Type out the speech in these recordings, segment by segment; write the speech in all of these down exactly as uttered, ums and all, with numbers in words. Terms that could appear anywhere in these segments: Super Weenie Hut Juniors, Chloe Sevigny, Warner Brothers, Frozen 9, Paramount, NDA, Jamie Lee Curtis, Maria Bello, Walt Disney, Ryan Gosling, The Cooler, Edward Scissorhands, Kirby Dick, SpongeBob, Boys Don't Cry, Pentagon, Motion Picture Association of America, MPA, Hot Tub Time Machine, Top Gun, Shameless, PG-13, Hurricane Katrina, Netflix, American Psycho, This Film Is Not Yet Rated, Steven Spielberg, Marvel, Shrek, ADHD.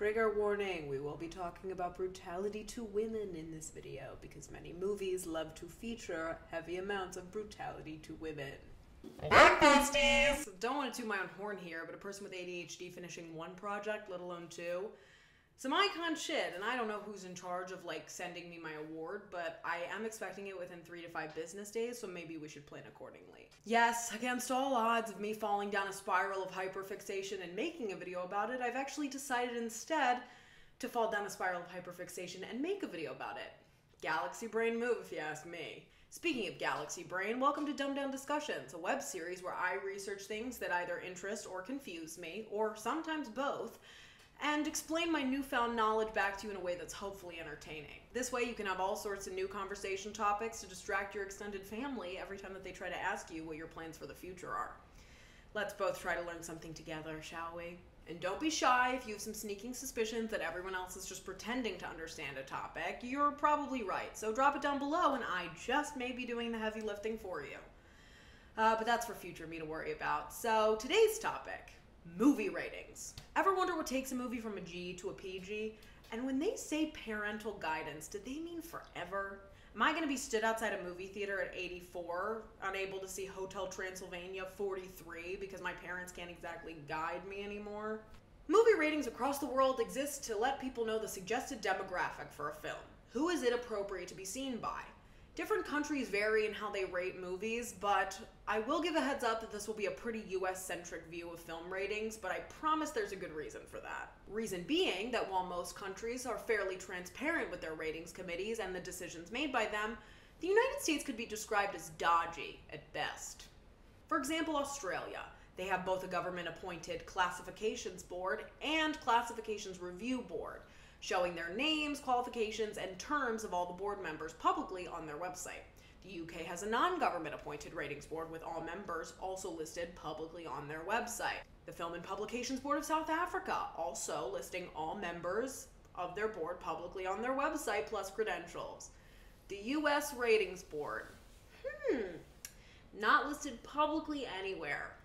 Trigger warning, we will be talking about brutality to women in this video because many movies love to feature heavy amounts of brutality to women. So don't want to toot my own horn here, but a person with A D H D finishing one project, let alone two, some icon shit, and I don't know who's in charge of, like, sending me my award, but I am expecting it within three to five business days, so maybe we should plan accordingly. Yes, against all odds of me falling down a spiral of hyperfixation and making a video about it, I've actually decided instead to fall down a spiral of hyperfixation and make a video about it. Galaxy brain move, if you ask me. Speaking of galaxy brain, welcome to Dumbed Down Discussions, a web series where I research things that either interest or confuse me, or sometimes both, and explain my newfound knowledge back to you in a way that's hopefully entertaining. This way you can have all sorts of new conversation topics to distract your extended family every time that they try to ask you what your plans for the future are. Let's both try to learn something together, shall we? And don't be shy if you have some sneaking suspicions that everyone else is just pretending to understand a topic. You're probably right, so drop it down below and I just may be doing the heavy lifting for you. Uh, but that's for future me to worry about. So today's topic. Movie ratings. Ever wonder what takes a movie from a G to a P G? And when they say parental guidance, did they mean forever? Am I going to be stood outside a movie theater at eighty-four, unable to see Hotel Transylvania forty-three because my parents can't exactly guide me anymore? Movie ratings across the world exist to let people know the suggested demographic for a film. Who is it appropriate to be seen by? Different countries vary in how they rate movies, but I will give a heads up that this will be a pretty U S-centric view of film ratings, but I promise there's a good reason for that. Reason being that while most countries are fairly transparent with their ratings committees and the decisions made by them, the United States could be described as dodgy at best. For example, Australia. They have both a government-appointed classifications board and classifications review board, showing their names, qualifications, and terms of all the board members publicly on their website. The U K has a non-government appointed ratings board with all members also listed publicly on their website. The Film and Publications Board of South Africa also listing all members of their board publicly on their website plus credentials. The U S Ratings Board, hmm, not listed publicly anywhere.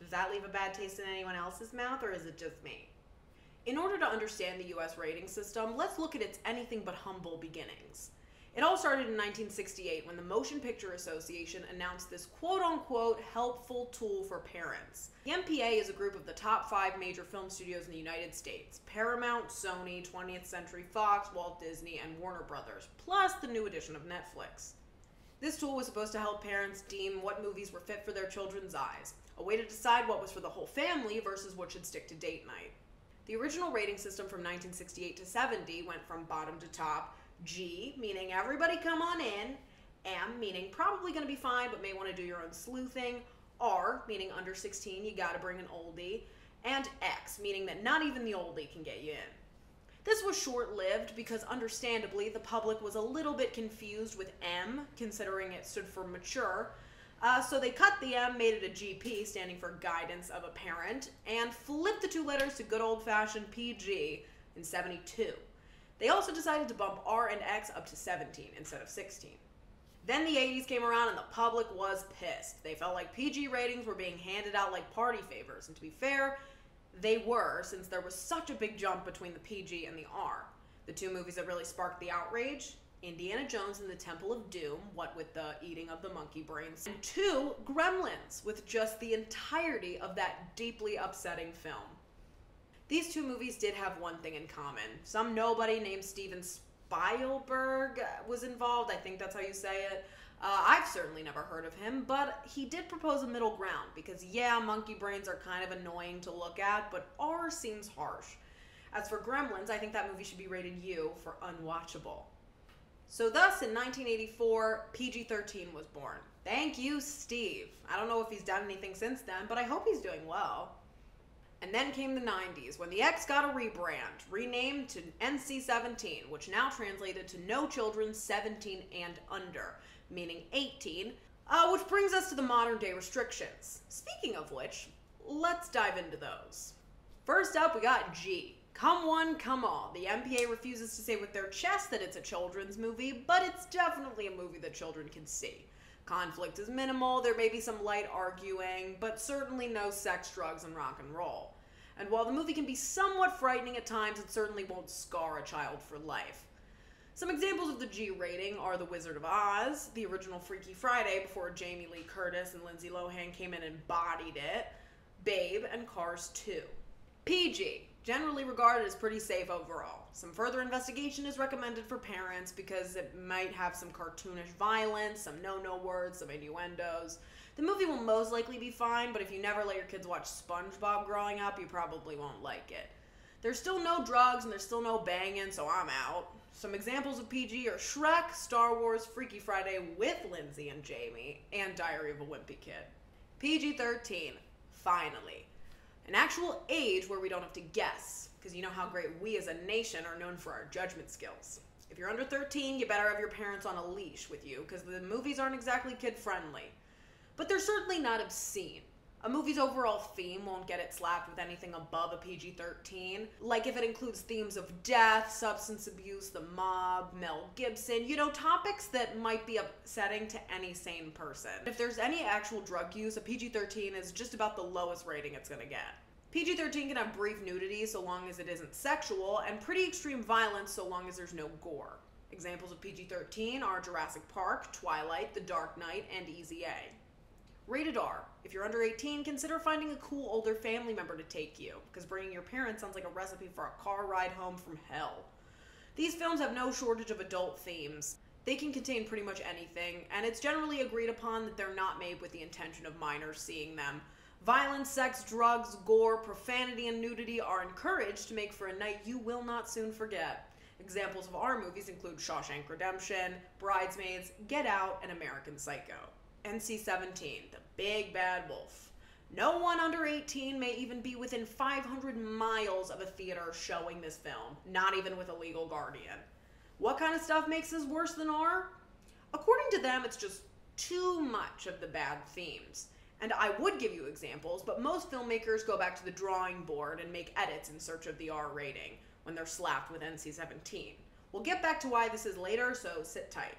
Does that leave a bad taste in anyone else's mouth or is it just me? In order to understand the U S rating system, let's look at its anything but humble beginnings. It all started in nineteen sixty-eight when the Motion Picture Association announced this quote-unquote helpful tool for parents. The M P A is a group of the top five major film studios in the United States: Paramount, Sony, twentieth Century Fox, Walt Disney, and Warner Brothers, plus the new addition of Netflix. This tool was supposed to help parents deem what movies were fit for their children's eyes, a way to decide what was for the whole family versus what should stick to date night. The original rating system from nineteen sixty-eight to seventy went from bottom to top. G, meaning everybody come on in. M, meaning probably going to be fine but may want to do your own sleuthing. R, meaning under sixteen, you got to bring an oldie. And X, meaning that not even the oldie can get you in. This was short-lived because, understandably, the public was a little bit confused with M, considering it stood for mature. Uh, so they cut the M, made it a G P, standing for Guidance of a Parent, and flipped the two letters to good old-fashioned P G in seventy-two. They also decided to bump R and X up to seventeen instead of sixteen. Then the eighties came around and the public was pissed. They felt like P G ratings were being handed out like party favors, and to be fair, they were, since there was such a big jump between the P G and the R. The two movies that really sparked the outrage: Indiana Jones and the Temple of Doom, what with the eating of the monkey brains, and two, Gremlins, with just the entirety of that deeply upsetting film. These two movies did have one thing in common. Some nobody named Steven Spielberg was involved, I think that's how you say it. Uh, I've certainly never heard of him, but he did propose a middle ground, because yeah, monkey brains are kind of annoying to look at, but R seems harsh. As for Gremlins, I think that movie should be rated U for unwatchable. So thus, in nineteen eighty-four, P G thirteen was born. Thank you, Steve. I don't know if he's done anything since then, but I hope he's doing well. And then came the nineties, when the X got a rebrand, renamed to N C seventeen, which now translated to No Children seventeen and Under, meaning eighteen, uh, which brings us to the modern day restrictions. Speaking of which, let's dive into those. First up, we got G. Come one, come all. The M P A refuses to say with their chest that it's a children's movie, but it's definitely a movie that children can see. Conflict is minimal, there may be some light arguing, but certainly no sex, drugs, and rock and roll. And while the movie can be somewhat frightening at times, it certainly won't scar a child for life. Some examples of the G rating are The Wizard of Oz, the original Freaky Friday before Jamie Lee Curtis and Lindsay Lohan came in and bodied it, Babe, and Cars two. P G, generally regarded as pretty safe overall. Some further investigation is recommended for parents because it might have some cartoonish violence, some no-no words, some innuendos. The movie will most likely be fine, but if you never let your kids watch SpongeBob growing up, you probably won't like it. There's still no drugs and there's still no banging, so I'm out. Some examples of P G are Shrek, Star Wars, Freaky Friday with Lindsay and Jamie, and Diary of a Wimpy Kid. P G thirteen, finally. An actual age where we don't have to guess, because you know how great we as a nation are known for our judgment skills. If you're under thirteen, you better have your parents on a leash with you, because the movies aren't exactly kid-friendly. But they're certainly not obscene. A movie's overall theme won't get it slapped with anything above a P G thirteen, like if it includes themes of death, substance abuse, the mob, Mel Gibson, you know, topics that might be upsetting to any sane person. If there's any actual drug use, a P G thirteen is just about the lowest rating it's gonna get. P G thirteen can have brief nudity so long as it isn't sexual, and pretty extreme violence so long as there's no gore. Examples of P G thirteen are Jurassic Park, Twilight, The Dark Knight, and Easy A. Rated R. If you're under eighteen, consider finding a cool older family member to take you, because bringing your parents sounds like a recipe for a car ride home from hell. These films have no shortage of adult themes. They can contain pretty much anything, and it's generally agreed upon that they're not made with the intention of minors seeing them. Violence, sex, drugs, gore, profanity, and nudity are encouraged to make for a night you will not soon forget. Examples of R movies include Shawshank Redemption, Bridesmaids, Get Out, and American Psycho. N C seventeen, the big bad wolf. No one under eighteen may even be within five hundred miles of a theater showing this film, not even with a legal guardian. What kind of stuff makes this worse than R? According to them, it's just too much of the bad themes. And I would give you examples, but most filmmakers go back to the drawing board and make edits in search of the R rating when they're slapped with N C seventeen. We'll get back to why this is later, so sit tight.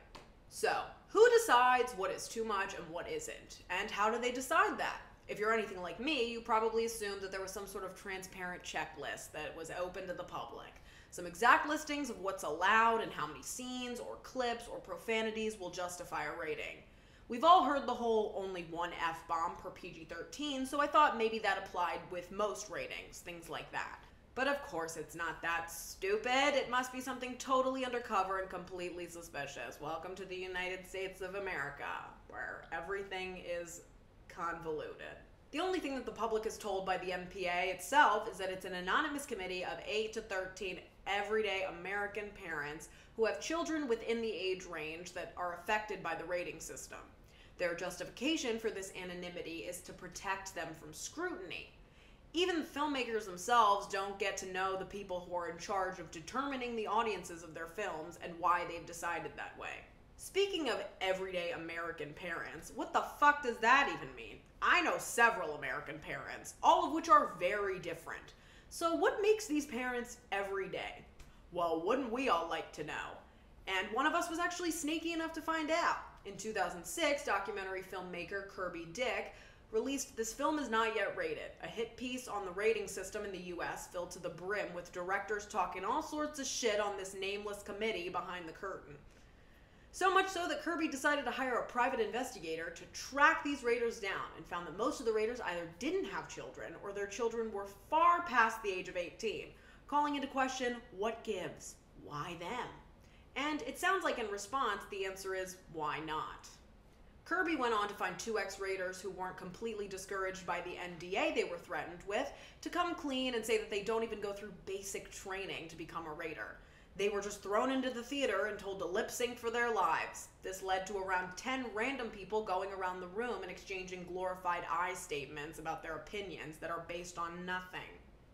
So, who decides what is too much and what isn't? And how do they decide that? If you're anything like me, you probably assumed that there was some sort of transparent checklist that was open to the public. Some exact listings of what's allowed and how many scenes or clips or profanities will justify a rating. We've all heard the whole only one F-bomb per P G thirteen, so I thought maybe that applied with most ratings, things like that. But of course it's not that stupid. It must be something totally undercover and completely suspicious. Welcome to the United States of America, where everything is convoluted. The only thing that the public is told by the M P A itself is that it's an anonymous committee of eight to thirteen everyday American parents who have children within the age range that are affected by the rating system. Their justification for this anonymity is to protect them from scrutiny. Even the filmmakers themselves don't get to know the people who are in charge of determining the audiences of their films and why they've decided that way. Speaking of everyday American parents, what the fuck does that even mean? I know several American parents, all of which are very different. So what makes these parents everyday? Well, wouldn't we all like to know? And one of us was actually sneaky enough to find out. In two thousand six, documentary filmmaker Kirby Dick released This Film Is Not Yet Rated, a hit piece on the rating system in the U S filled to the brim with directors talking all sorts of shit on this nameless committee behind the curtain. So much so that Kirby decided to hire a private investigator to track these raters down and found that most of the raters either didn't have children or their children were far past the age of eighteen, calling into question what gives, why them? And it sounds like in response, the answer is why not? Kirby went on to find two ex-raters who weren't completely discouraged by the N D A they were threatened with to come clean and say that they don't even go through basic training to become a rater. They were just thrown into the theater and told to lip-sync for their lives. This led to around ten random people going around the room and exchanging glorified I statements about their opinions that are based on nothing.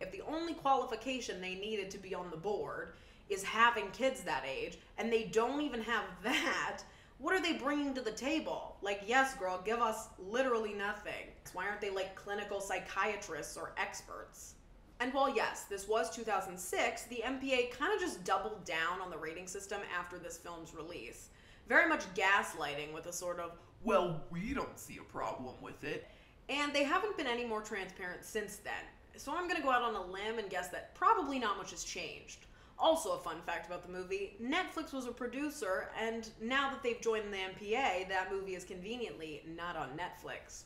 If the only qualification they needed to be on the board is having kids that age, and they don't even have that, what are they bringing to the table? Like, yes, girl, give us literally nothing. Why aren't they like clinical psychiatrists or experts? And while, yes, this was two thousand six, the M P A kind of just doubled down on the rating system after this film's release. Very much gaslighting with a sort of, well, we don't see a problem with it. And they haven't been any more transparent since then, so I'm gonna go out on a limb and guess that probably not much has changed. Also a fun fact about the movie, Netflix was a producer, and now that they've joined the M P A, that movie is conveniently not on Netflix.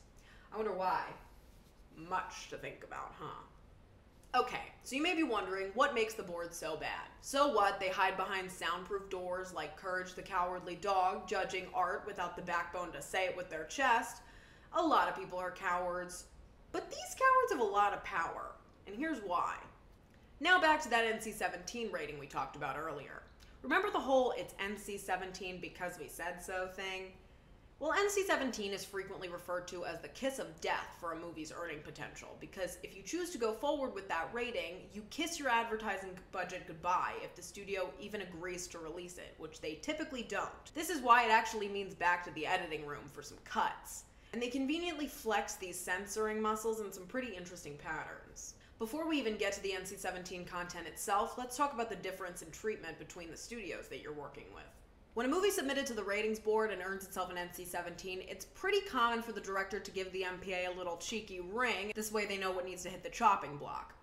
I wonder why. Much to think about, huh? Okay, so you may be wondering, what makes the board so bad? So what, they hide behind soundproof doors like Courage the Cowardly Dog, judging art without the backbone to say it with their chest. A lot of people are cowards, but these cowards have a lot of power, and here's why. Now back to that N C seventeen rating we talked about earlier. Remember the whole, it's N C seventeen because we said so thing? Well, N C seventeen is frequently referred to as the kiss of death for a movie's earning potential, because if you choose to go forward with that rating, you kiss your advertising budget goodbye if the studio even agrees to release it, which they typically don't. This is why it actually means back to the editing room for some cuts. And they conveniently flex these censoring muscles in some pretty interesting patterns. Before we even get to the N C seventeen content itself, let's talk about the difference in treatment between the studios that you're working with. When a movie submitted to the ratings board and earns itself an N C seventeen, it's pretty common for the director to give the M P A a little cheeky ring, this way they know what needs to hit the chopping block.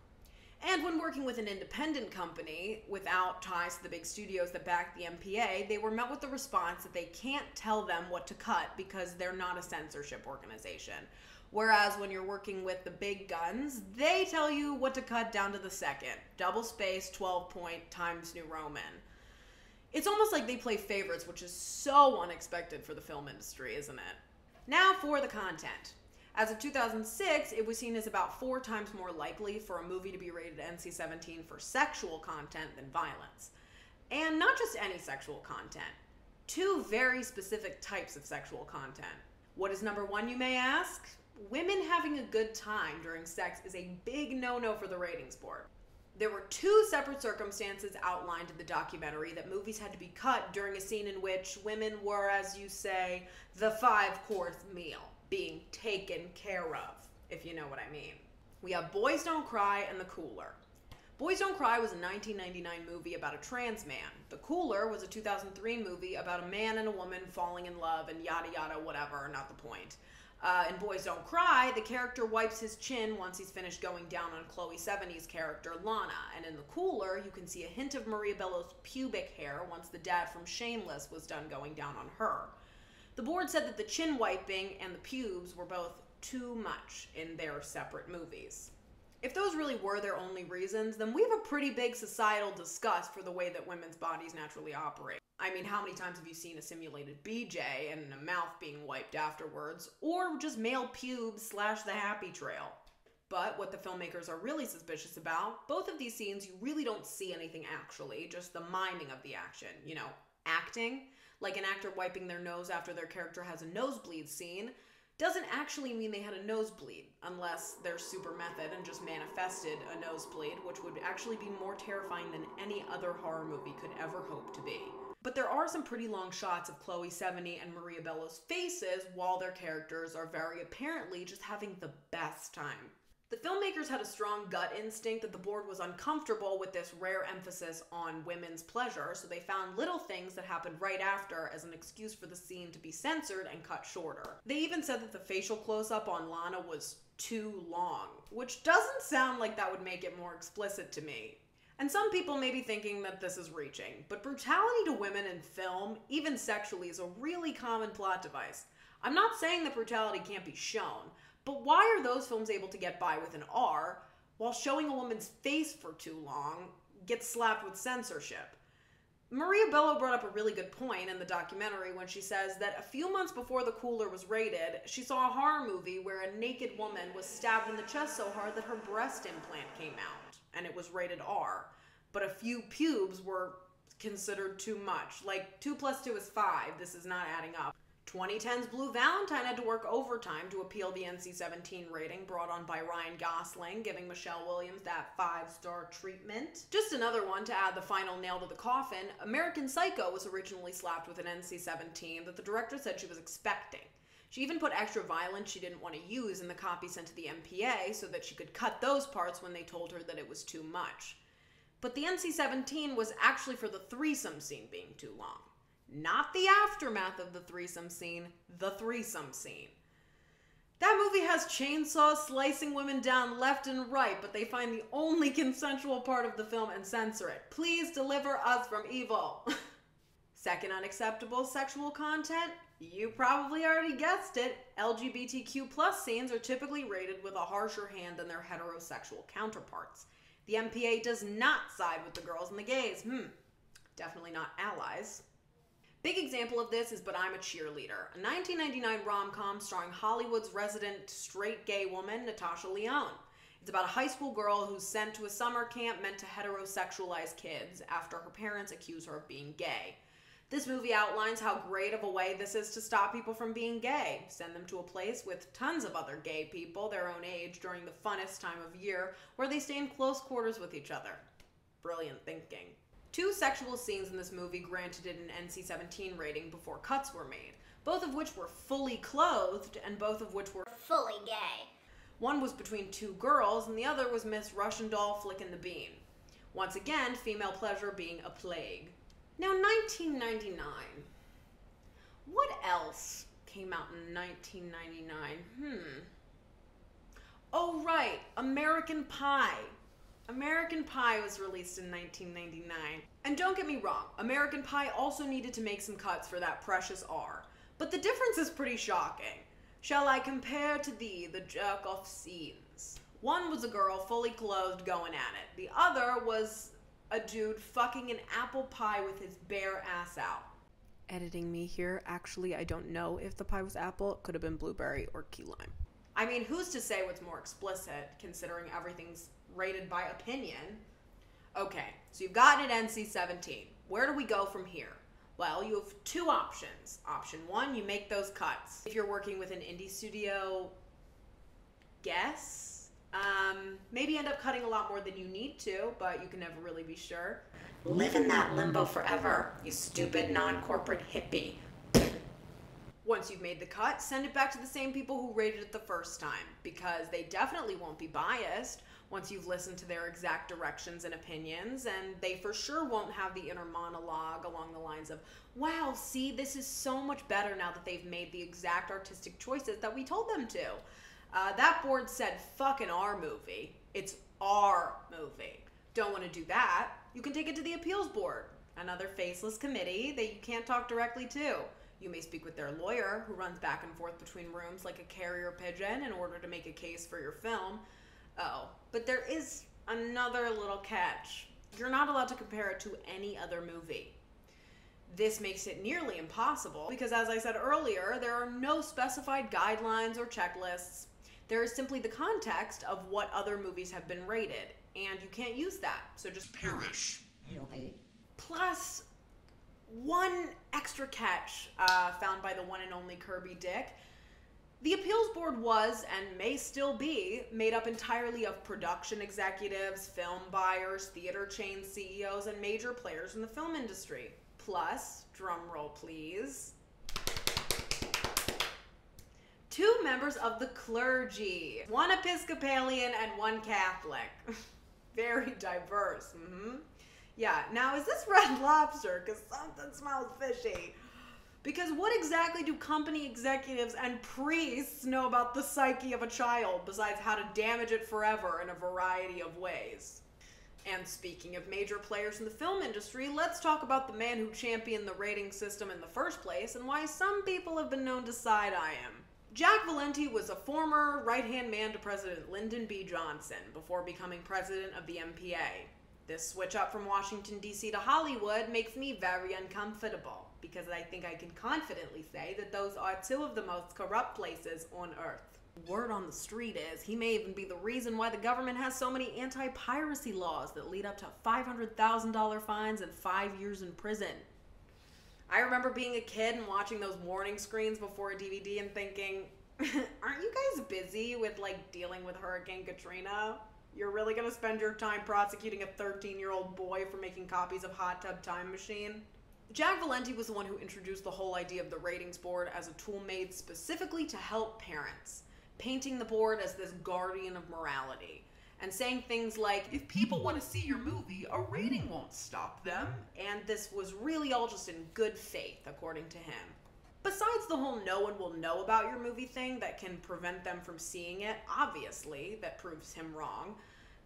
And when working with an independent company, without ties to the big studios that back the M P A, they were met with the response that they can't tell them what to cut because they're not a censorship organization. Whereas when you're working with the big guns, they tell you what to cut down to the second. Double space, twelve point, Times New Roman. It's almost like they play favorites, which is so unexpected for the film industry, isn't it? Now for the content. As of two thousand six, it was seen as about four times more likely for a movie to be rated N C seventeen for sexual content than violence. And not just any sexual content. Two very specific types of sexual content. What is number one, you may ask? Women having a good time during sex is a big no-no for the ratings board. There were two separate circumstances outlined in the documentary that movies had to be cut during a scene in which women were, as you say, the five-course meal, being taken care of, if you know what I mean. We have Boys Don't Cry and The Cooler. Boys Don't Cry was a nineteen ninety-nine movie about a trans man. The Cooler was a two thousand three movie about a man and a woman falling in love and yada yada whatever, not the point. Uh, in Boys Don't Cry, the character wipes his chin once he's finished going down on Chloe Sevigny's character, Lana. And in The Cooler, you can see a hint of Maria Bello's pubic hair once the dad from Shameless was done going down on her. The board said that the chin wiping and the pubes were both too much in their separate movies. If those really were their only reasons, then we have a pretty big societal disgust for the way that women's bodies naturally operate. I mean, how many times have you seen a simulated B J and a mouth being wiped afterwards, or just male pubes slash the happy trail? But what the filmmakers are really suspicious about, both of these scenes, you really don't see anything actually, just the miming of the action, you know, acting. Like an actor wiping their nose after their character has a nosebleed scene doesn't actually mean they had a nosebleed, unless they're super method and just manifested a nosebleed, which would actually be more terrifying than any other horror movie could ever hope to be. But there are some pretty long shots of Chloe Sevigny and Maria Bello's faces while their characters are very apparently just having the best time. The filmmakers had a strong gut instinct that the board was uncomfortable with this rare emphasis on women's pleasure, so they found little things that happened right after as an excuse for the scene to be censored and cut shorter. They even said that the facial close-up on Lana was too long, which doesn't sound like that would make it more explicit to me. And some people may be thinking that this is reaching, but brutality to women in film, even sexually, is a really common plot device. I'm not saying that brutality can't be shown, but why are those films able to get by with an R while showing a woman's face for too long gets slapped with censorship? Maria Bello brought up a really good point in the documentary when she says that a few months before The Cooler was rated, she saw a horror movie where a naked woman was stabbed in the chest so hard that her breast implant came out. And it was rated R, but a few pubes were considered too much. Like, two plus two is five, this is not adding up. twenty ten's Blue Valentine had to work overtime to appeal the N C seventeen rating brought on by Ryan Gosling, giving Michelle Williams that five-star treatment. Just another one to add the final nail to the coffin, American Psycho was originally slapped with an N C seventeen that the director said she was expecting. She even put extra violence she didn't want to use in the copy sent to the M P A so that she could cut those parts when they told her that it was too much. But the N C seventeen was actually for the threesome scene being too long. Not the aftermath of the threesome scene, the threesome scene. That movie has chainsaws slicing women down left and right, but they find the only consensual part of the film and censor it. Please deliver us from evil. Second unacceptable sexual content? You probably already guessed it. L G B T Q plus scenes are typically rated with a harsher hand than their heterosexual counterparts. The M P A does not side with the girls and the gays. Hmm. Definitely not allies. Big example of this is But I'm a Cheerleader, a nineteen ninety-nine rom-com starring Hollywood's resident straight gay woman, Natasha Lyonne. It's about a high school girl who's sent to a summer camp meant to heterosexualize kids after her parents accuse her of being gay. This movie outlines how great of a way this is to stop people from being gay. Send them to a place with tons of other gay people their own age during the funnest time of year where they stay in close quarters with each other. Brilliant thinking. Two sexual scenes in this movie granted it an N C seventeen rating before cuts were made, both of which were fully clothed and both of which were fully gay. One was between two girls and the other was Miss Russian Doll flicking the bean. Once again, female pleasure being a plague. Now, nineteen ninety-nine. What else came out in nineteen ninety-nine? Hmm. Oh, right, American Pie. American Pie was released in nineteen ninety-nine. And don't get me wrong, American Pie also needed to make some cuts for that precious R. But the difference is pretty shocking. Shall I compare to thee the jerk-off scenes? One was a girl fully clothed going at it. The other was a dude fucking an apple pie with his bare ass out. Editing me here, actually I don't know if the pie was apple. It could have been blueberry or key lime. I mean, who's to say what's more explicit, considering everything's rated by opinion? Okay, so you've gotten an N C seventeen. Where do we go from here? Well, you have two options. Option one, you make those cuts. If you're working with an indie studio, guess? Um, maybe end up cutting a lot more than you need to, but you can never really be sure. Live in that limbo forever, you stupid non-corporate hippie. Once you've made the cut, send it back to the same people who rated it the first time, because they definitely won't be biased once you've listened to their exact directions and opinions, and they for sure won't have the inner monologue along the lines of, wow, see, this is so much better now that they've made the exact artistic choices that we told them to. Uh, that board said, fucking our movie. It's our movie. Don't want to do that. You can take it to the appeals board, another faceless committee that you can't talk directly to. You may speak with their lawyer, who runs back and forth between rooms like a carrier pigeon in order to make a case for your film. Oh, but there is another little catch. You're not allowed to compare it to any other movie. This makes it nearly impossible because, as I said earlier, there are no specified guidelines or checklists. There is simply the context of what other movies have been rated, and you can't use that, so just perish. Plus, one extra catch uh, found by the one and only Kirby Dick. The appeals board was, and may still be, made up entirely of production executives, film buyers, theater chain C E Os, and major players in the film industry. Plus, drumroll please, two members of the clergy, one Episcopalian and one Catholic. Very diverse, mm-hmm. Yeah, now is this Red Lobster? Because something smells fishy. Because what exactly do company executives and priests know about the psyche of a child besides how to damage it forever in a variety of ways? And speaking of major players in the film industry, let's talk about the man who championed the rating system in the first place and why some people have been known to side-eye him. Jack Valenti was a former right-hand man to President Lyndon B. Johnson before becoming president of the M P A. This switch up from Washington, D C to Hollywood makes me very uncomfortable because I think I can confidently say that those are two of the most corrupt places on earth. Word on the street is he may even be the reason why the government has so many anti-piracy laws that lead up to five hundred thousand dollar fines and five years in prison. I remember being a kid and watching those warning screens before a D V D and thinking, aren't you guys busy with like dealing with Hurricane Katrina? You're really going to spend your time prosecuting a thirteen-year-old boy for making copies of Hot Tub Time Machine? Jack Valenti was the one who introduced the whole idea of the ratings board as a tool made specifically to help parents, painting the board as this guardian of morality, and saying things like, if people want to see your movie, a rating won't stop them. And this was really all just in good faith, according to him. besides the whole no one will know about your movie thing that can prevent them from seeing it, obviously, that proves him wrong,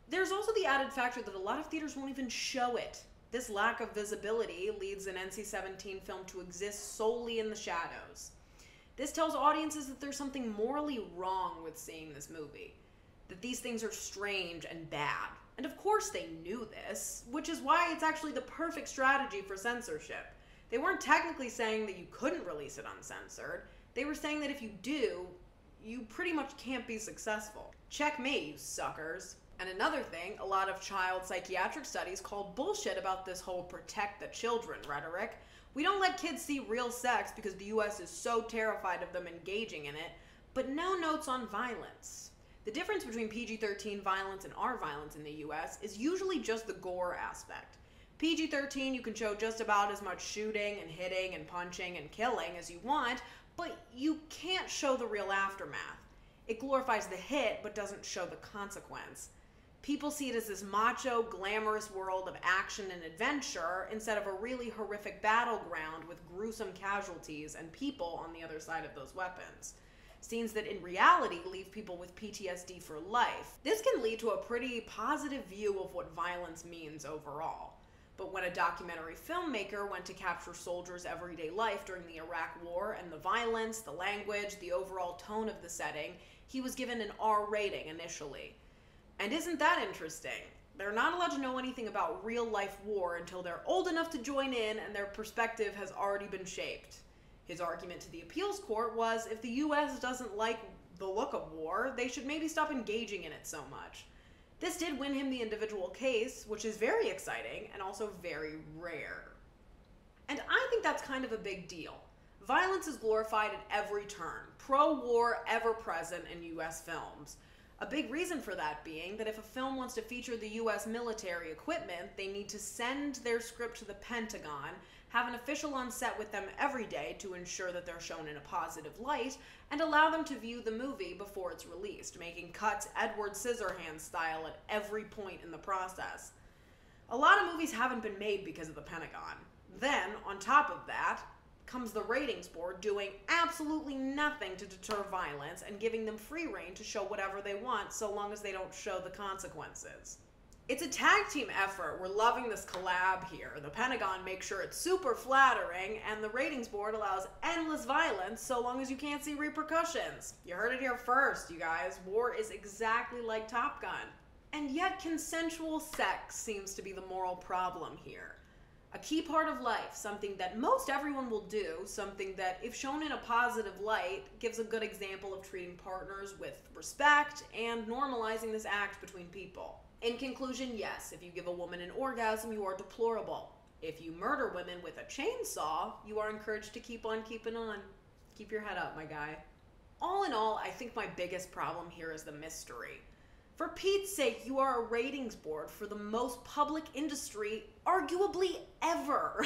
there's also the added factor that a lot of theaters won't even show it. This lack of visibility leads an N C seventeen film to exist solely in the shadows. This tells audiences that there's something morally wrong with seeing this movie, that these things are strange and bad. And of course they knew this, which is why it's actually the perfect strategy for censorship. They weren't technically saying that you couldn't release it uncensored. They were saying that if you do, you pretty much can't be successful. Check me, you suckers. And another thing, a lot of child psychiatric studies call bullshit about this whole protect the children rhetoric. We don't let kids see real sex because the U S is so terrified of them engaging in it, but no notes on violence. The difference between P G thirteen violence and R violence in the U S is usually just the gore aspect. P G thirteen, you can show just about as much shooting and hitting and punching and killing as you want, but you can't show the real aftermath. It glorifies the hit, but doesn't show the consequence. People see it as this macho, glamorous world of action and adventure instead of a really horrific battleground with gruesome casualties and people on the other side of those weapons. Scenes that in reality leave people with P T S D for life. This can lead to a pretty positive view of what violence means overall. But when a documentary filmmaker went to capture soldiers' everyday life during the Iraq War and the violence, the language, the overall tone of the setting, he was given an R rating initially. And isn't that interesting? They're not allowed to know anything about real-life war until they're old enough to join in and their perspective has already been shaped. His argument to the appeals court was if the U S doesn't like the look of war, they should maybe stop engaging in it so much. This did win him the individual case, which is very exciting and also very rare. And I think that's kind of a big deal. Violence is glorified at every turn, pro-war ever present in U S films. A big reason for that being that if a film wants to feature the U S military equipment, they need to send their script to the Pentagon, have an official on set with them every day to ensure that they're shown in a positive light, and allow them to view the movie before it's released, making cuts Edward Scissorhands style at every point in the process. A lot of movies haven't been made because of the Pentagon. Then, on top of that, comes the ratings board doing absolutely nothing to deter violence and giving them free rein to show whatever they want so long as they don't show the consequences. It's a tag team effort. We're loving this collab here. The Pentagon makes sure it's super flattering, and the ratings board allows endless violence so long as you can't see repercussions. You heard it here first, you guys. War is exactly like Top Gun. And yet consensual sex seems to be the moral problem here. A key part of life, something that most everyone will do, something that, if shown in a positive light, gives a good example of treating partners with respect and normalizing this act between people. In conclusion, yes, if you give a woman an orgasm, you are deplorable. If you murder women with a chainsaw, you are encouraged to keep on keeping on. Keep your head up, my guy. All in all, I think my biggest problem here is the mystery. For Pete's sake, you are a ratings board for the most public industry, arguably ever.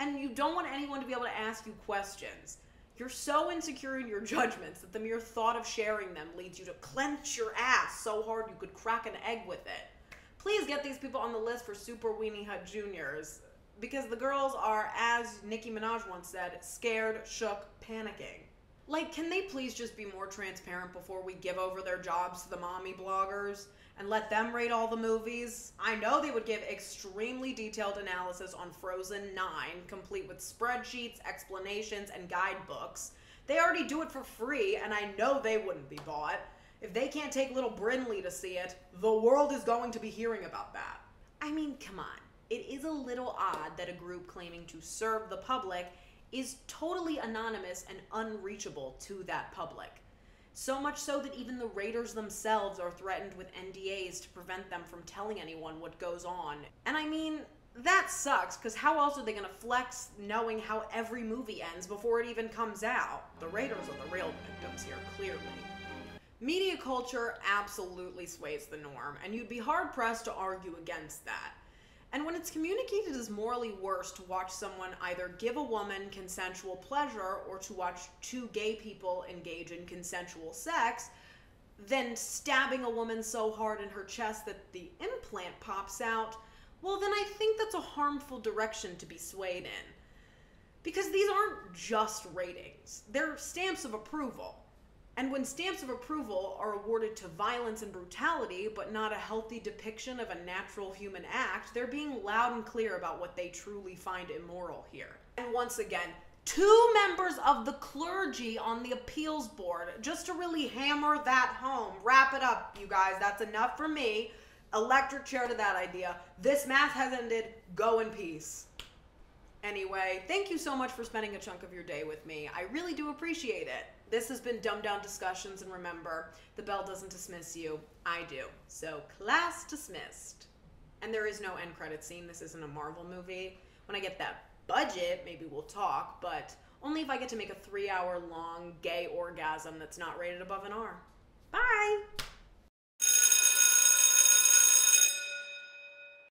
And you don't want anyone to be able to ask you questions. You're so insecure in your judgments that the mere thought of sharing them leads you to clench your ass so hard you could crack an egg with it. Please get these people on the list for Super Weenie Hut Juniors, because the girls are, as Nicki Minaj once said, scared, shook, panicking. Like, can they please just be more transparent before we give over their jobs to the mommy bloggers and let them rate all the movies? I know they would give extremely detailed analysis on Frozen nine, complete with spreadsheets, explanations, and guidebooks. They already do it for free, and I know they wouldn't be bought. If they can't take little Brinley to see it, the world is going to be hearing about that. I mean, come on. It is a little odd that a group claiming to serve the public is totally anonymous and unreachable to that public. So much so that even the raters themselves are threatened with N D As to prevent them from telling anyone what goes on. And I mean, that sucks, because how else are they gonna flex knowing how every movie ends before it even comes out? The raters are the real victims here, clearly. Media culture absolutely sways the norm, and you'd be hard-pressed to argue against that. And when it's communicated as morally worse to watch someone either give a woman consensual pleasure or to watch two gay people engage in consensual sex, then stabbing a woman so hard in her chest that the implant pops out, well then I think that's a harmful direction to be swayed in. Because these aren't just ratings. They're stamps of approval. And when stamps of approval are awarded to violence and brutality, but not a healthy depiction of a natural human act, they're being loud and clear about what they truly find immoral here. And once again, two members of the clergy on the appeals board, just to really hammer that home. Wrap it up, you guys. That's enough for me. Electric chair to that idea. This math has ended. Go in peace. Anyway, thank you so much for spending a chunk of your day with me. I really do appreciate it. This has been Dumbed Down Discussions, and remember, the bell doesn't dismiss you, I do. So, class dismissed. And there is no end credit scene. This isn't a Marvel movie. When I get that budget, maybe we'll talk, but only if I get to make a three hour long gay orgasm that's not rated above an R. Bye!